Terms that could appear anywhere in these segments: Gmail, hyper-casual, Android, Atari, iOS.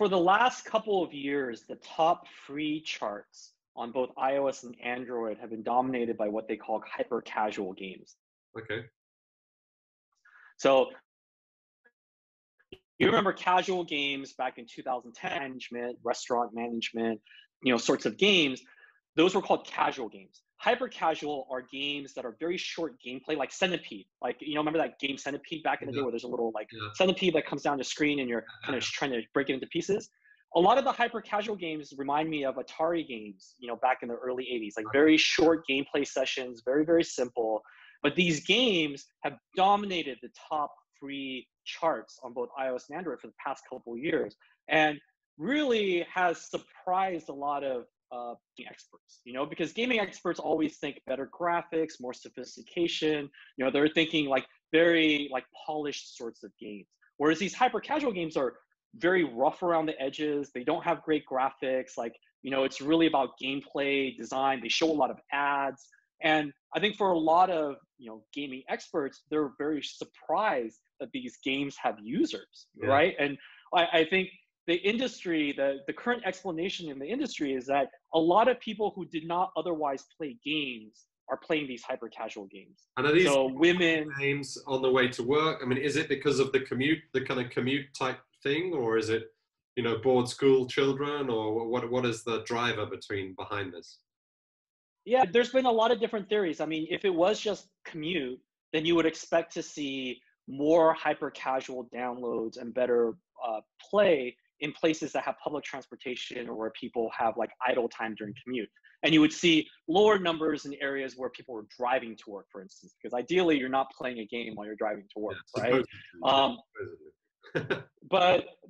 for the last couple of years, the top free charts on both iOS and Android have been dominated by what they call hyper-casual games. Okay. So you remember casual games back in 2010, management, restaurant management, you know, sorts of games. Those were called casual games. Hyper-casual are games that are very short gameplay, like Centipede. Like, you know, remember that game Centipede back in the day where there's a little like centipede that comes down the screen and you're kind of trying to break it into pieces? A lot of the hyper-casual games remind me of Atari games, you know, back in the early 80s, like very short gameplay sessions, very, very simple. But these games have dominated the top free charts on both iOS and Android for the past couple of years, and really has surprised a lot of experts, you know, because gaming experts always think better graphics, more sophistication, you know, they're thinking like very like polished sorts of games. Whereas these hyper-casual games are very rough around the edges. They don't have great graphics. Like, you know, it's really about gameplay design. They show a lot of ads. And I think for a lot of, you know, gaming experts, they're very surprised that these games have users, right? And I think the industry, the current explanation in the industry is that a lot of people who did not otherwise play games are playing these hyper-casual games. And are these games on the way to work? I mean, is it because of the commute, the kind of commute type thing, or is it, you know, board school children, or what is the driver behind this? Yeah, there's been a lot of different theories. I mean, if it was just commute, then you would expect to see more hyper-casual downloads and better play in places that have public transportation or where people have like idle time during commute. And you would see lower numbers in areas where people were driving to work, for instance, because ideally you're not playing a game while you're driving to work, right?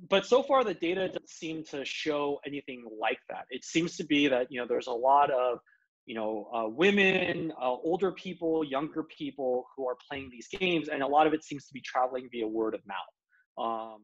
But so far the data doesn't seem to show anything like that. It seems to be that, you know, there's a lot of, you know, women, older people, younger people who are playing these games, and a lot of it seems to be traveling via word of mouth.